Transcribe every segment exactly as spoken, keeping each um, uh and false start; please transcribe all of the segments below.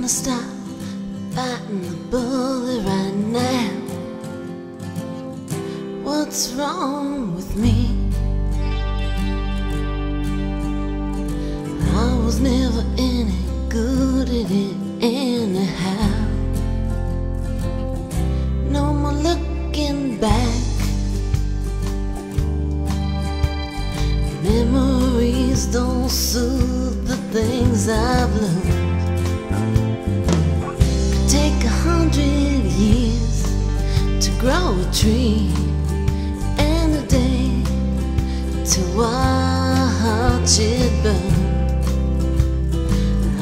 gonna stop biting the bullet right now. What's wrong with me? I was never any good at it anyhow. No more looking back. Memories don't soothe the things I've learned. Could take a hundred years to grow a tree, and a day to watch it burn.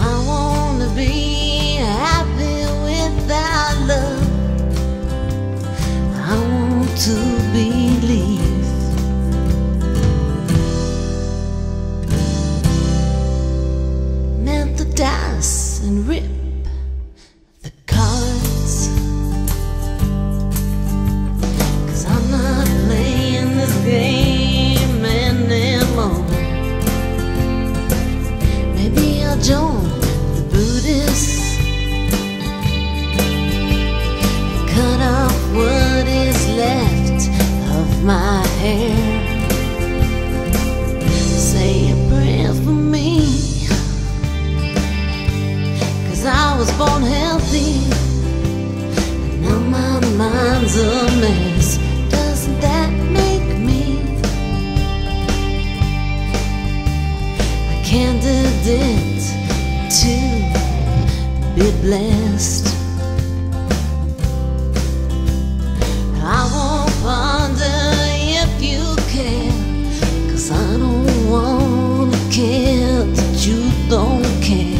I wanna be happy without love. I want to believe. Dice and rip the cards, 'cause I'm not playing this game anymore. Maybe I'll join the Buddhists, cut off what is left of my hair. Say a prayer for me. I was born healthy, and now my mind's a mess. Doesn't that make me a candidate to be blessed? I won't ponder if you care, 'cause I don't want to care that you don't care.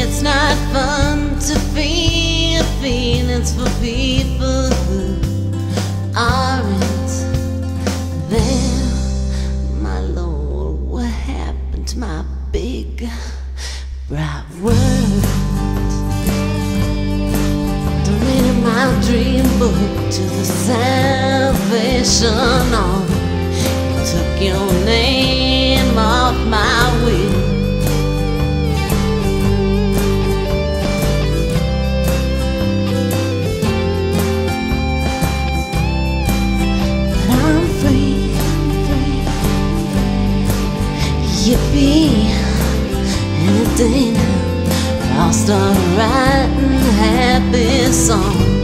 It's not fun to be a fiend. It's for people who aren't there. My Lord, what happened to my big bright world? Donated my dream book to the Salvation Army. You took your name off my will. Yippee, and a day now I'll start writing happy songs.